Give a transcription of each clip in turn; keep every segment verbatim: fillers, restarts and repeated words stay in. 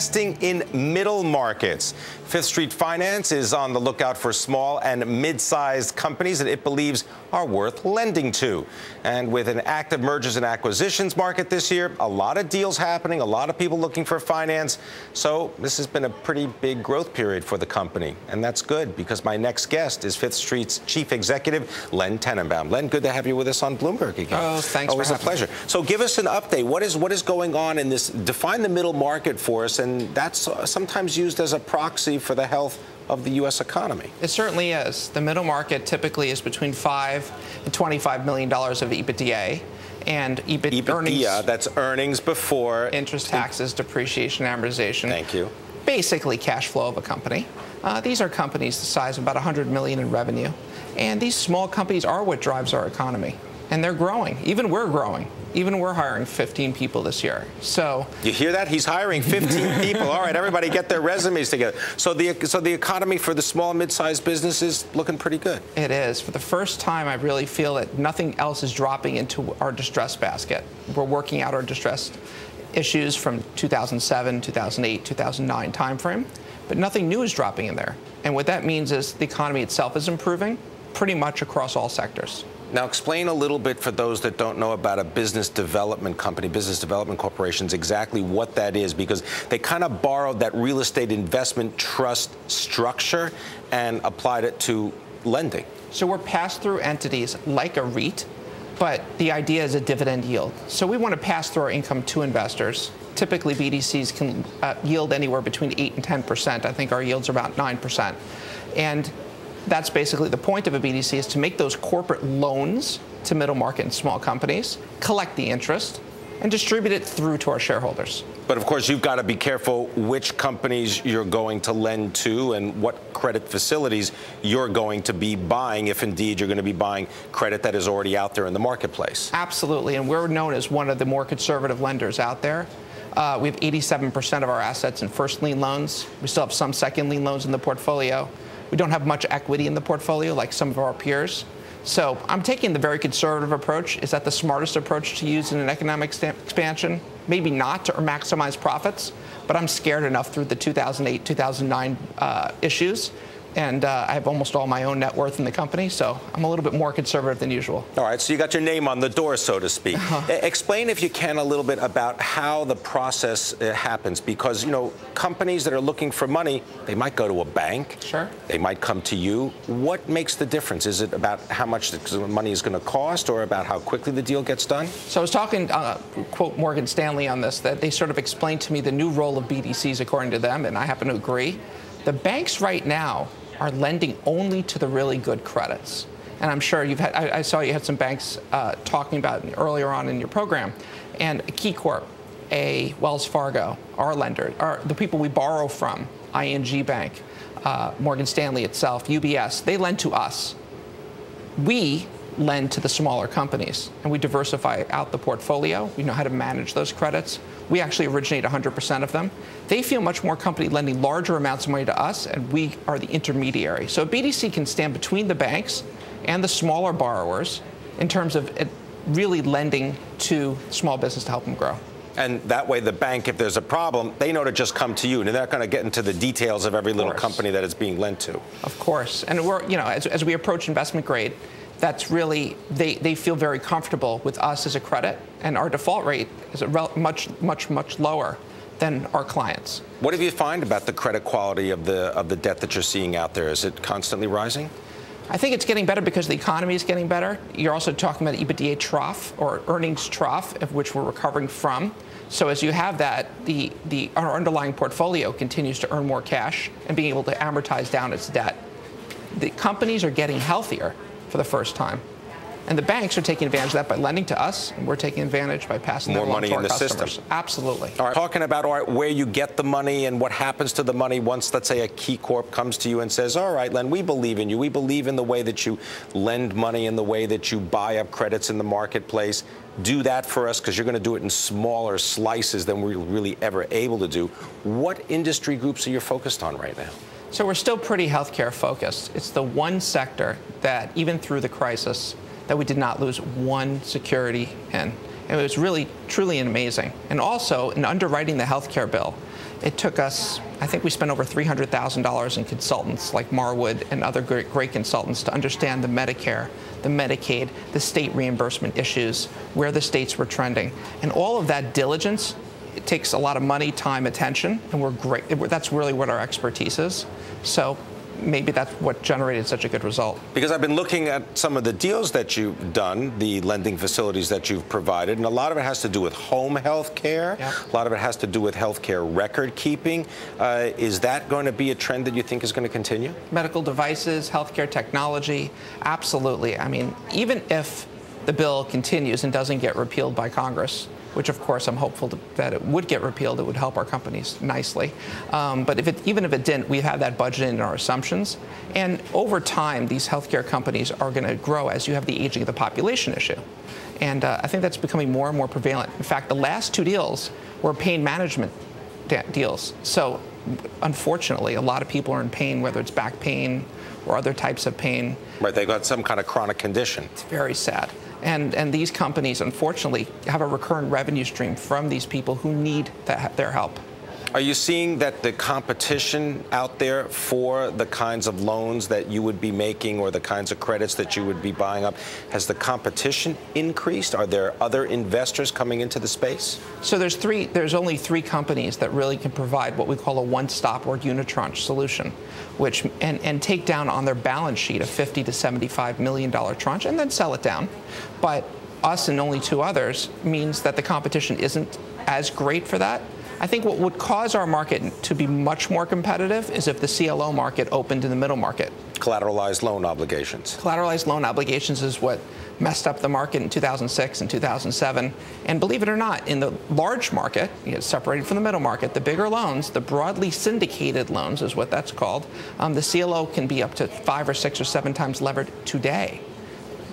investing in middle markets. Fifth Street Finance is on the lookout for small and mid-sized companies that it believes are worth lending to. And with an active mergers and acquisitions market this year, a lot of deals happening, a lot of people looking for finance. So this has been a pretty big growth period for the company. And that's good, because my next guest is Fifth Street's chief executive, Len Tannenbaum. Len, good to have you with us on Bloomberg again. Oh, thanks Always for having me. Always a pleasure. So give us an update. What is, what is going on in this? Define the middle market for us, and that's sometimes used as a proxy for the health of the U S economy. It certainly is. The middle market typically is between five and twenty-five million dollars of EBITDA. And EBIT EBITDA, earnings, that's earnings before interest, taxes, depreciation, amortization. Thank you. Basically cash flow of a company. Uh, these are companies the size of about one hundred million dollars in revenue. And these small companies are what drives our economy. And they're growing. Even we're growing. Even we're hiring fifteen people this year. So you hear that? He's hiring fifteen people. All right, everybody get their resumes together. So the so the economy for the small and mid-sized business is looking pretty good. It is. For the first time, I really feel that nothing else is dropping into our distress basket. We're working out our distress issues from two thousand seven, two thousand eight, two thousand nine timeframe, but nothing new is dropping in there. And what that means is the economy itself is improving pretty much across all sectors. Now, explain a little bit for those that don't know about a business development company, business development corporations, exactly what that is, because they kind of borrowed that real estate investment trust structure and applied it to lending. So we're pass-through entities like a REIT, but the idea is a dividend yield. So we want to pass through our income to investors. Typically, B D Cs can uh, yield anywhere between eight and ten percent. I think our yields are about nine percent. And that's basically the point of a B D C, is to make those corporate loans to middle market and small companies, collect the interest, and distribute it through to our shareholders. But of course, you've got to be careful which companies you're going to lend to and what credit facilities you're going to be buying, if indeed you're going to be buying credit that is already out there in the marketplace. Absolutely, and we're known as one of the more conservative lenders out there. Uh, we have eighty-seven percent of our assets in first lien loans. We still have some second lien loans in the portfolio. We don't have much equity in the portfolio like some of our peers. So I'm taking the very conservative approach. Is that the smartest approach to use in an economic expansion? Maybe not, to maximize profits, but I'm scared enough through the two thousand eight, two thousand nine uh, issues. And uh, I have almost all my own net worth in the company, so I'm a little bit more conservative than usual. All right, so you got your name on the door, so to speak. Uh-huh. Explain, if you can, a little bit about how the process uh, happens, because, you know, companies that are looking for money, they might go to a bank. Sure. They might come to you. What makes the difference? Is it about how much the money is going to cost, or about how quickly the deal gets done? So I was talking, uh, quote Morgan Stanley on this, that they sort of explained to me the new role of B D Cs, according to them, and I happen to agree. The banks right now are lending only to the really good credits. And I'm sure you've had, I, I saw you had some banks uh, talking about earlier on in your program. And a KeyCorp, a Wells Fargo, our lender, our, the people we borrow from, I N G Bank, uh, Morgan Stanley itself, U B S, they lend to us. We lend to the smaller companies, and we diversify out the portfolio. We know how to manage those credits. We actually originate one hundred percent of them. They feel much more comfortable lending larger amounts of money to us, and we are the intermediary. So a B D C can stand between the banks and the smaller borrowers in terms of really lending to small business to help them grow. And that way, the bank, if there's a problem, they know to just come to you. And they're not going to get into the details of every little company that it's being lent to. Of course. And we're, you know, as, as we approach investment grade, that's really, they, they feel very comfortable with us as a credit, and our default rate is a rel much, much, much lower than our clients. What have you found about the credit quality of the, of the debt that you're seeing out there? Is it constantly rising? I think it's getting better because the economy is getting better. You're also talking about EBITDA trough, or earnings trough, of which we're recovering from. So as you have that, the, the, our underlying portfolio continues to earn more cash and being able to amortize down its debt. The companies are getting healthier for the first time. And the banks are taking advantage of that by lending to us, and we're taking advantage by passing more money in the system. Absolutely. All right, talking about all right, where you get the money and what happens to the money once, let's say, a KeyCorp comes to you and says, all right, Len, we believe in you. We believe in the way that you lend money and the way that you buy up credits in the marketplace. Do that for us, because you're going to do it in smaller slices than we're really ever able to do. What industry groups are you focused on right now? So we're still pretty healthcare focused. It's the one sector that, even through the crisis, that we did not lose one security in. And it was really, truly amazing. And also, in underwriting the healthcare bill, it took us, I think we spent over three hundred thousand dollars in consultants like Marwood and other great, great consultants to understand the Medicare, the Medicaid, the state reimbursement issues, where the states were trending. And all of that diligence, it takes a lot of money, time, attention, and we're great. That's really what our expertise is. So maybe that's what generated such a good result. Because I've been looking at some of the deals that you've done, the lending facilities that you've provided, and a lot of it has to do with home health care. Yep. A lot of it has to do with health care record keeping. Uh, is that going to be a trend that you think is going to continue? Medical devices, health care technology, absolutely. I mean, even if the bill continues and doesn't get repealed by Congress, which, of course, I'm hopeful to, that it would get repealed. It would help our companies nicely. Um, but if it, even if it didn't, we have that budget in our assumptions. And over time, these healthcare companies are going to grow as you have the aging of the population issue. And uh, I think that's becoming more and more prevalent. In fact, the last two deals were pain management deals. So, unfortunately, a lot of people are in pain, whether it's back pain or other types of pain. Right, they've got some kind of chronic condition. It's very sad. And, and these companies, unfortunately, have a recurrent revenue stream from these people who need that, their help. Are you seeing that the competition out there for the kinds of loans that you would be making or the kinds of credits that you would be buying up, has the competition increased? Are there other investors coming into the space? So there's three, there's only three companies that really can provide what we call a one-stop or unitranche solution, which, and, and take down on their balance sheet a fifty to seventy-five million dollar tranche and then sell it down. But us and only two others means that the competition isn't as great for that. I think what would cause our market to be much more competitive is if the C L O market opened in the middle market. Collateralized loan obligations. Collateralized loan obligations is what messed up the market in two thousand six and two thousand seven. And believe it or not, in the large market, you know, separated from the middle market, the bigger loans, the broadly syndicated loans is what that's called, um, the C L O can be up to five or six or seven times levered today.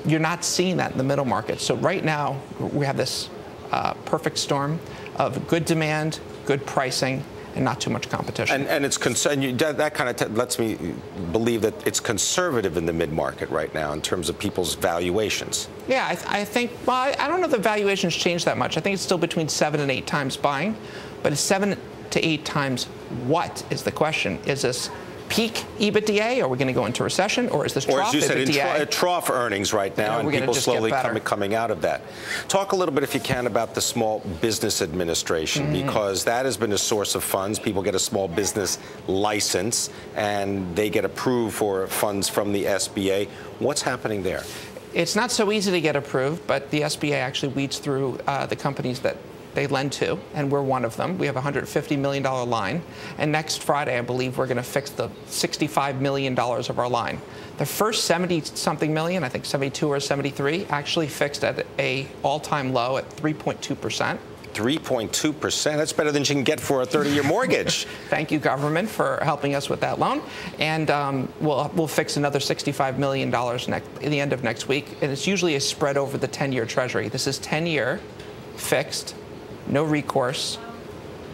You're not seeing that in the middle market. So right now, we have this uh, perfect storm of good demand, good pricing, and not too much competition. And, and it's and you, that kind of t lets me believe that it's conservative in the mid-market right now in terms of people's valuations. Yeah, I, th I think, well, I, I don't know if the valuations changed that much. I think it's still between seven and eight times buying, but it's seven to eight times what is the question. Is this peak EBITDA? Are we going to go into recession? Or is this trough EBITDA? Or as you said, in tr trough earnings right now, and, and people slowly com coming out of that. Talk a little bit, if you can, about the Small Business Administration, mm. because that has been a source of funds. People get a small business license, and they get approved for funds from the S B A. What's happening there? It's not so easy to get approved, but the S B A actually weeds through uh, the companies that they lend to, and we're one of them. We have a one hundred fifty million dollar line, and next Friday, I believe, we're going to fix the sixty-five million dollars of our line. The first seventy-something million, I think seventy-two or seventy-three, actually fixed at a all-time low at three point two percent. three point two percent? That's better than you can get for a thirty-year mortgage. Thank you, government, for helping us with that loan. And um, we'll, we'll fix another sixty-five million dollars next, at the end of next week, and it's usually a spread over the ten-year Treasury. This is ten-year fixed, no recourse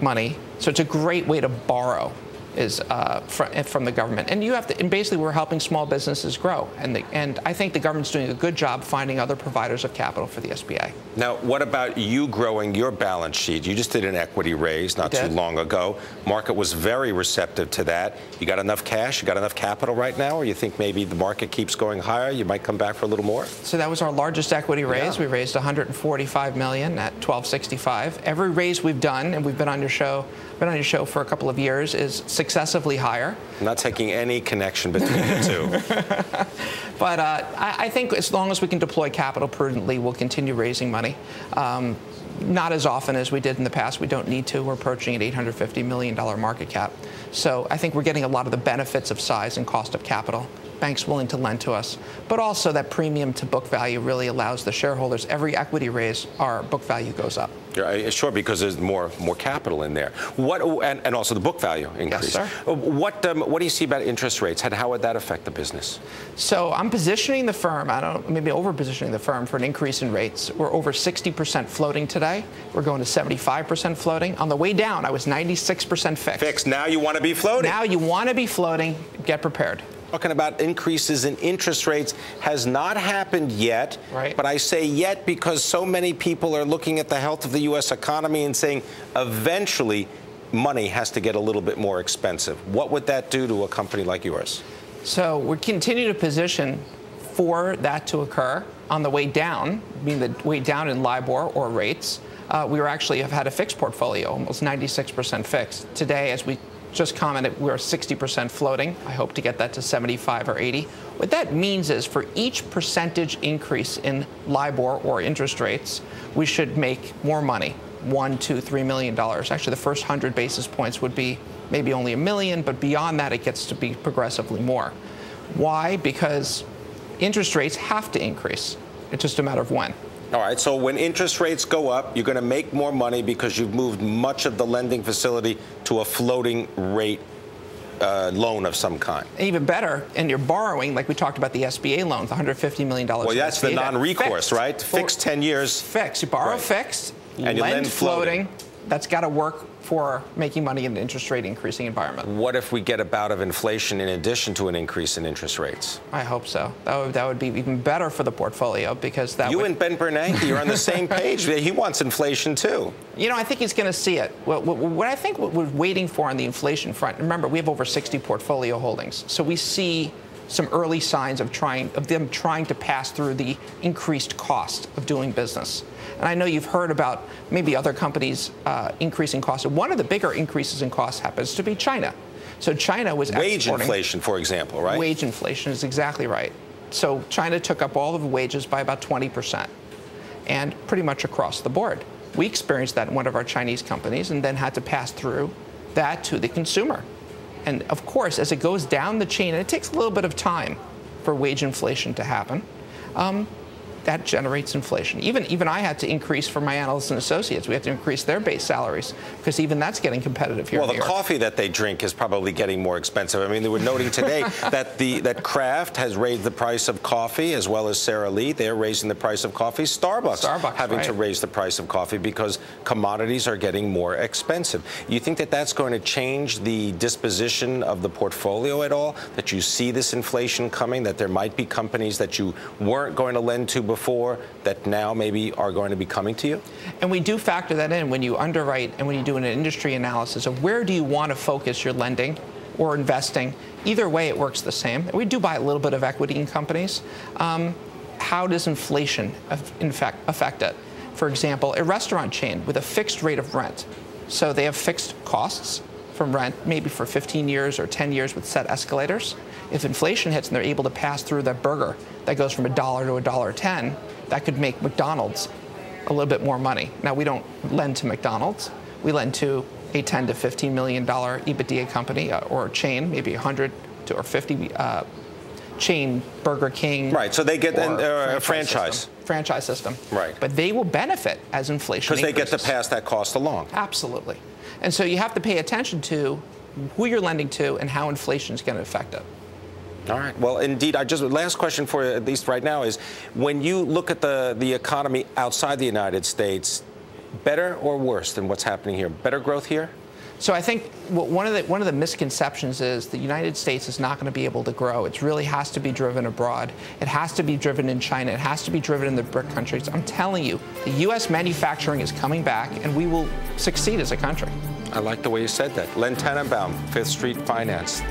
money, so it's a great way to borrow is uh, fr from the government. And you have to, and basically we're helping small businesses grow. And the, and I think the government's doing a good job finding other providers of capital for the S B A. Now, what about you growing your balance sheet? You just did an equity raise not too long ago. Market was very receptive to that. You got enough cash? You got enough capital right now? Or you think maybe the market keeps going higher? You might come back for a little more? So that was our largest equity raise. Yeah. We raised one hundred forty-five million dollars at twelve sixty-five. Every raise we've done, and we've been on your show, been on your show for a couple of years, is successively higher. I'm not taking any connection between the two. But uh, I, I think as long as we can deploy capital prudently, we'll continue raising money. Um, not as often as we did in the past. We don't need to. We're approaching an eight hundred fifty million dollar market cap. So I think we're getting a lot of the benefits of size and cost of capital. Banks willing to lend to us. But also that premium to book value really allows the shareholders, every equity raise, our book value goes up. Yeah, sure, because there's more more capital in there. What and, and also the book value increase. Yes, sir. What um, what do you see about interest rates, and how would that affect the business? So I'm positioning the firm. I don't maybe over positioning the firm for an increase in rates. We're over sixty percent floating today. We're going to seventy-five percent floating. On the way down, I was ninety-six percent fixed. Fixed. Now you want to be floating. Now you want to be floating. Get prepared. talking about increases in interest rates has not happened yet. Right. But I say yet because so many people are looking at the health of the U S economy and saying eventually money has to get a little bit more expensive. What would that do to a company like yours? So we continue to position for that to occur on the way down, meaning the way down in LIBOR or rates. Uh, we were actually have had a fixed portfolio, almost ninety-six percent fixed. Today, as we just commented, we're sixty percent floating. I hope to get that to seventy-five or eighty. What that means is for each percentage increase in LIBOR or interest rates, we should make more money, one, two, three million dollars. Actually, the first one hundred basis points would be maybe only a million, but beyond that, it gets to be progressively more. Why? Because interest rates have to increase. It's just a matter of when. All right, so when interest rates go up, you're going to make more money because you've moved much of the lending facility to a floating rate uh, loan of some kind. Even better, and you're borrowing, like we talked about the S B A loans, one hundred fifty million dollars. Well, that's the non-recourse, right? Fixed ten years. Fixed. You borrow fixed, and you lend floating. That's got to work for making money in an interest rate increasing environment. What if we get a bout of inflation in addition to an increase in interest rates? I hope so. That would, that would be even better for the portfolio because that you would... and Ben Bernanke are on the same page. He wants inflation too. You know, I think he's going to see it. What, what, what I think what we're waiting for on the inflation front, remember, we have over sixty portfolio holdings, so we see some early signs of trying of them trying to pass through the increased cost of doing business. And I know you've heard about maybe other companies uh, increasing costs. One of the bigger increases in costs happens to be China. So China was wage inflation, for example, right? Wage inflation is exactly right. So China took up all of the wages by about twenty percent and pretty much across the board. We experienced that in one of our Chinese companies and then had to pass through that to the consumer. And of course, as it goes down the chain, and it takes a little bit of time for wage inflation to happen, um, that generates inflation. Even even I had to increase for my analysts and associates. We had to increase their base salaries because even that's getting competitive here. Well, in the New York. Coffee that they drink is probably getting more expensive. I mean, they were noting today that the that Kraft has raised the price of coffee, as well as Sara Lee. They're raising the price of coffee. Starbucks, Starbucks having right. to raise the price of coffee because commodities are getting more expensive. You think that that's going to change the disposition of the portfolio at all? That you see this inflation coming? That there might be companies that you weren't going to lend to before? before that now maybe are going to be coming to you? And we do factor that in when you underwrite and when you do an industry analysis of where do you want to focus your lending or investing. Either way, it works the same. We do buy a little bit of equity in companies. Um, how does inflation in fact affect it? For example, a restaurant chain with a fixed rate of rent. So they have fixed costs from rent, maybe for fifteen years or ten years with set escalators. If inflation hits and they're able to pass through that burger that goes from a dollar to a dollar ten, that could make McDonald's a little bit more money. Now, we don't lend to McDonald's. We lend to a ten to fifteen million dollar EBITDA company uh, or a chain, maybe one hundred to or fifty uh, chain Burger King. Right, so they get an, uh, a franchise. System. Franchise system. Right. But they will benefit as inflation increases. Because they get to pass that cost along. Absolutely. And so you have to pay attention to who you're lending to and how inflation is going to affect it. All right. Well, indeed, I just last question for you, at least right now, is when you look at the, the economy outside the United States, better or worse than what's happening here? Better growth here? So I think one of the, one of the misconceptions is the United States is not going to be able to grow. It really has to be driven abroad. It has to be driven in China. It has to be driven in the BRIC countries. I'm telling you, the U S manufacturing is coming back, and we will succeed as a country. I like the way you said that. Len Tannenbaum, Fifth Street Finance.